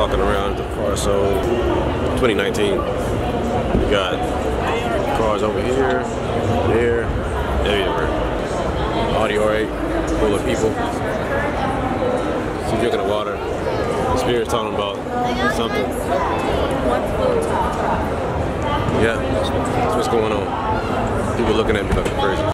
walking around the car. So 2019, we got cars over here, there, everywhere. Audi R8, full of people. She's drinking the water. The spirit's talking about something. Yeah, that's what's going on. People looking at me like I'm crazy.